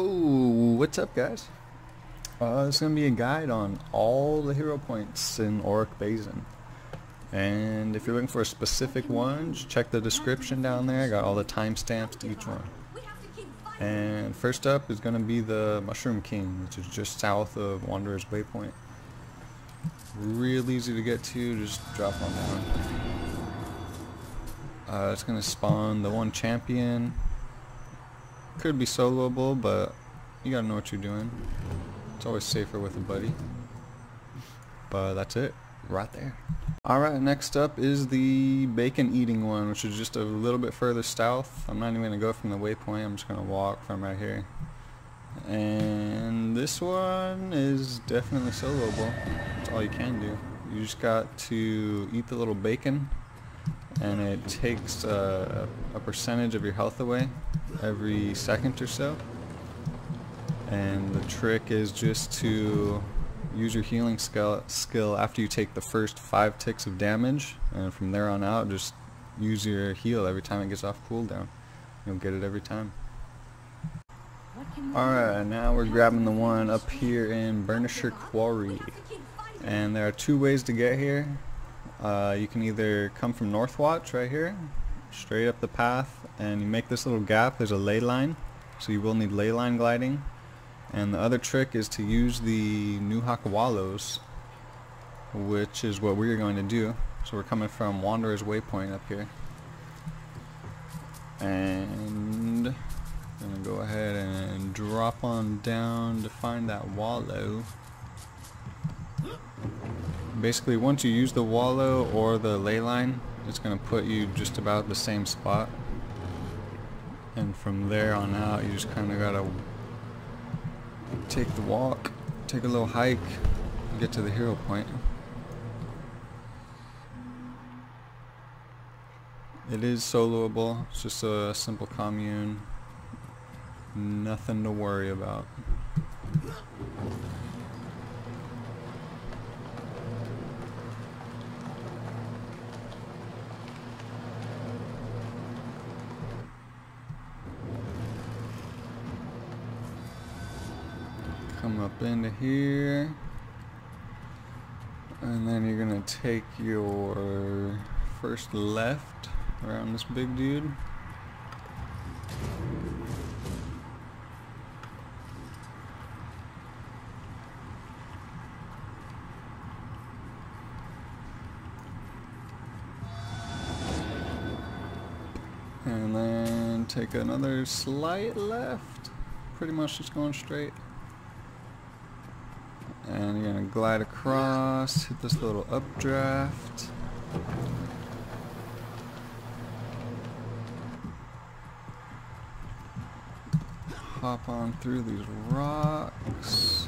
Oh, what's up, guys? It's going to be a guide on all the hero points in Auric Basin. And if you're looking for a specific one, just check the description down there. I got all the timestamps to each one. And first up is going to be the Mushroom King, which is just south of Wanderer's Waypoint. Real easy to get to, just drop on down. It's going to spawn the one champion. Could be soloable, but you gotta know what you're doing. It's always safer with a buddy. But that's it, right there. Alright, next up is the bacon eating one, which is just a little bit further south. I'm not even gonna go from the waypoint, I'm just gonna walk from right here. And this one is definitely soloable. That's all you can do. You just got to eat the little bacon, and it takes a percentage of your health away every second or so. And the trick is just to use your healing skill after you take the first 5 ticks of damage, and from there on out just use your heal every time it gets off cooldown. You'll get it every time. Alright, now we're grabbing the one up here in Burnisher Quarry, and there are 2 ways to get here. You can either come from Northwatch right here, straight up the path, and you make this little gap. There's a ley line, so you will need ley line gliding. And the other trick is to use the Nuhawk wallows, which is what we're going to do. So we're coming from Wanderer's Waypoint up here, and I'm gonna go ahead and drop on down to find that wallow. Basically, once you use the wallow or the ley line, it's going to put you just about the same spot, and from there on out you just kind of got to take the walk, take a little hike, and get to the hero point. It is soloable, it's just a simple commune, nothing to worry about. Come up into here, and then you're gonna take your first left around this big dude, and then take another slight left, pretty much just going straight. And you're going to glide across, hit this little updraft. Hop on through these rocks.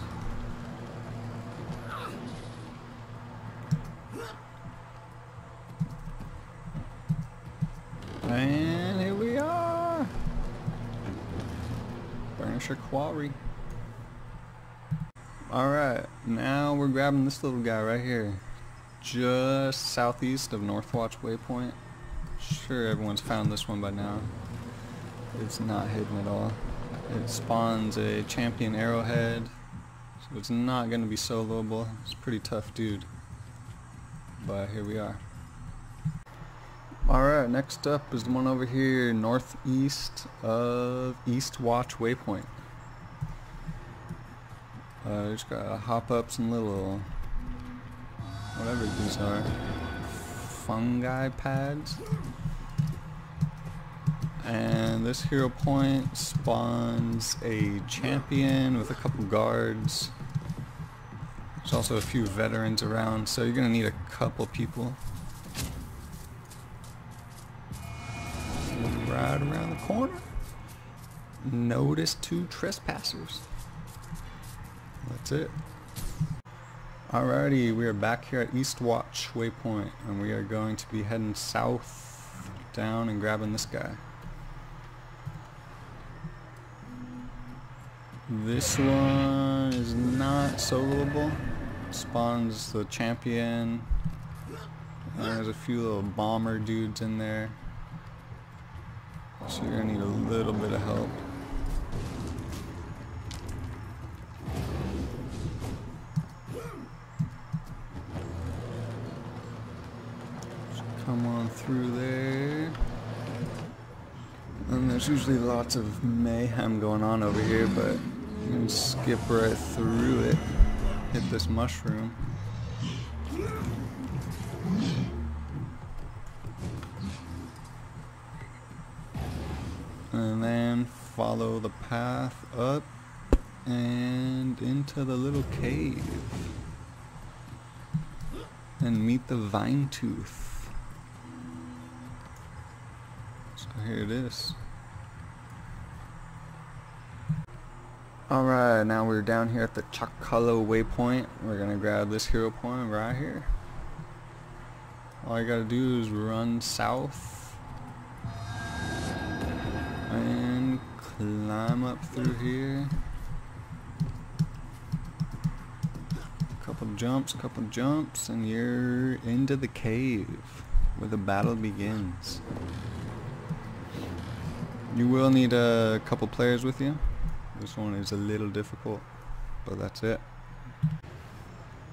And here we are! Burnisher Quarry. Alright, now we're grabbing this little guy right here, just southeast of Northwatch Waypoint. Sure, everyone's found this one by now. It's not hidden at all. It spawns a champion arrowhead, so it's not going to be soloable. It's a pretty tough dude, but here we are. Alright, next up is the one over here northeast of Eastwatch Waypoint. Just gotta hop up some little, whatever these are, fungi pads. And this hero point spawns a champion with a couple guards. There's also a few veterans around, so you're gonna need a couple people. Look right around the corner. Notice 2 trespassers. That's it. Alrighty, we are back here at Eastwatch Waypoint, and we are going to be heading south down and grabbing this guy. This one is not soloable. Spawns the champion, and there's a few little bomber dudes in there, so you're gonna need a little bit of help. Come on through there. And there's usually lots of mayhem going on over here, but you can skip right through it. Hit this mushroom. And then follow the path up and into the little cave. And meet the Vine Tooth. So here it is. Alright, now we're down here at the Chakolo waypoint. We're gonna grab this hero point right here. All I gotta do is run south and climb up through here. Couple jumps, and you're into the cave where the battle begins. You will need a couple players with you. This one is a little difficult, but that's it.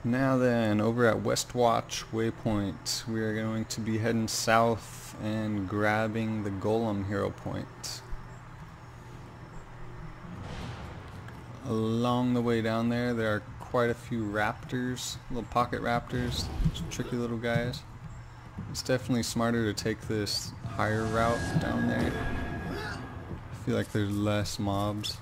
Now then, over at Westwatch Waypoint, we are going to be heading south and grabbing the Golem Hero Point. Along the way down there, there are quite a few raptors, little pocket raptors, tricky little guys. It's definitely smarter to take this higher route down there. I feel like there's less mobs.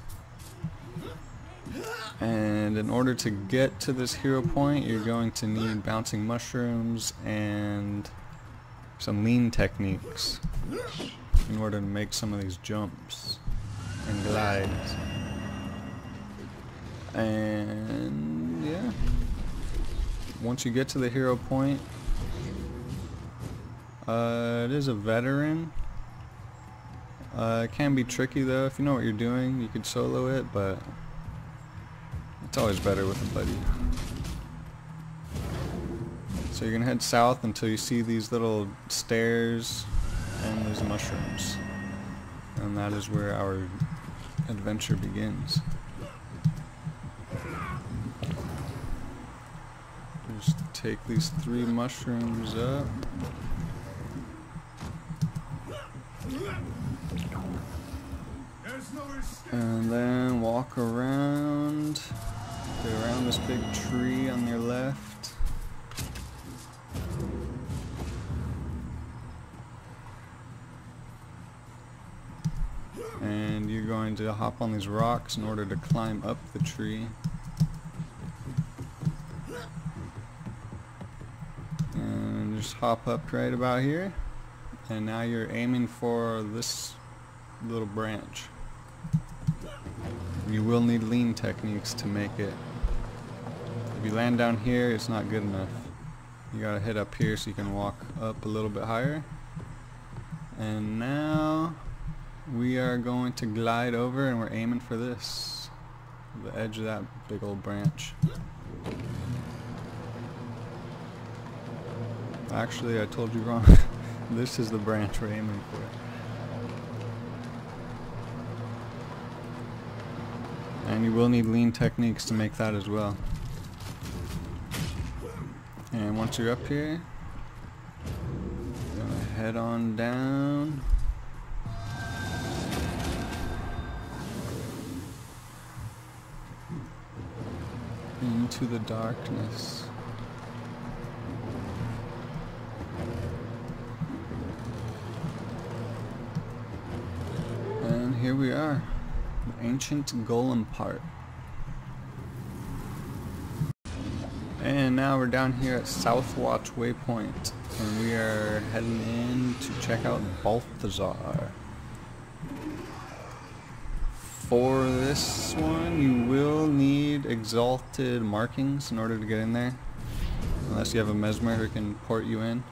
And in order to get to this hero point, you're going to need bouncing mushrooms and some lean techniques in order to make some of these jumps and glides. And yeah, once you get to the hero point, it is a veteran. It can be tricky though. If you know what you're doing, you could solo it, but it's always better with a buddy. So you're gonna head south until you see these little stairs and these mushrooms, and that is where our adventure begins. Just take these three mushrooms up. And then walk around. Go around this big tree on your left. And you're going to hop on these rocks in order to climb up the tree. And just hop up right about here. And now you're aiming for this little branch. You will need lean techniques to make it. If you land down here, it's not good enough. You gotta hit up here so you can walk up a little bit higher. And now we are going to glide over, and we're aiming for this, the edge of that big old branch. Actually, I told you wrong. This is the branch we're aiming for. And you will need lean techniques to make that as well. And once you're up here, you're gonna head on down. Into the darkness. And here we are. Ancient Golem Park. And now we're down here at Southwatch Waypoint, and we are heading in to check out Balthazar. For this one, you will need exalted markings in order to get in there, unless you have a mesmer who can port you in.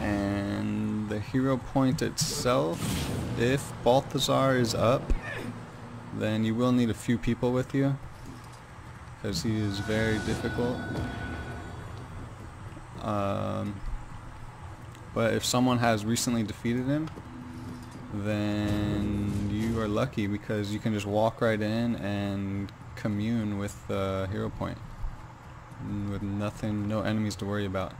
And the hero point itself, if Balthazar is up, then you will need a few people with you, because he is very difficult. But if someone has recently defeated him, then you are lucky, because you can just walk right in and commune with the hero point with nothing, no enemies to worry about.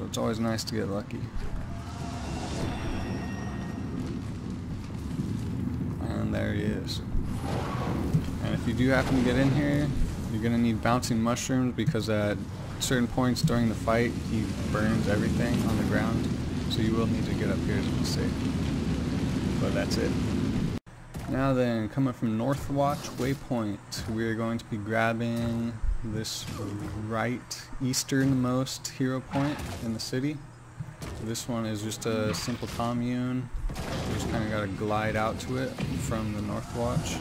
so it's always nice to get lucky. And there he is. And if you do happen to get in here, you're going to need bouncing mushrooms, because at certain points during the fight, he burns everything on the ground. So you will need to get up here to be safe. But that's it. Now then, coming from Northwatch Waypoint, we are going to be grabbing this right easternmost hero point in the city. So this one is just a simple commune. We just kind of got to glide out to it from the Northwatch.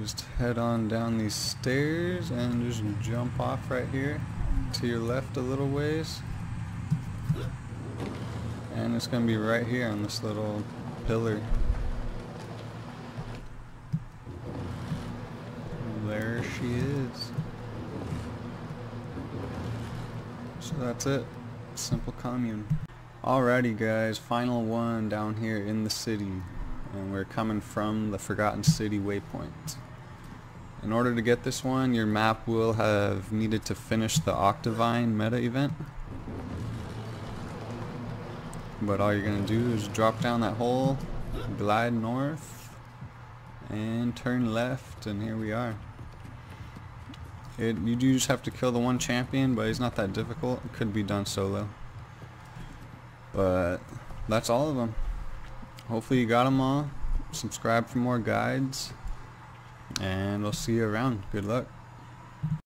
Just head on down these stairs and just jump off right here to your left a little ways, and it's going to be right here on this little pillar. There she is. So that's it, simple commune. Alrighty guys, final one down here in the city. And we're coming from the Forgotten City waypoint. In order to get this one, your map will have needed to finish the Octavine meta event. But all you're going to do is drop down that hole, glide north, and turn left, and here we are. You do just have to kill the one champion, but he's not that difficult. It could be done solo. But that's all of them. Hopefully you got them all. Subscribe for more guides, and we'll see you around. Good luck.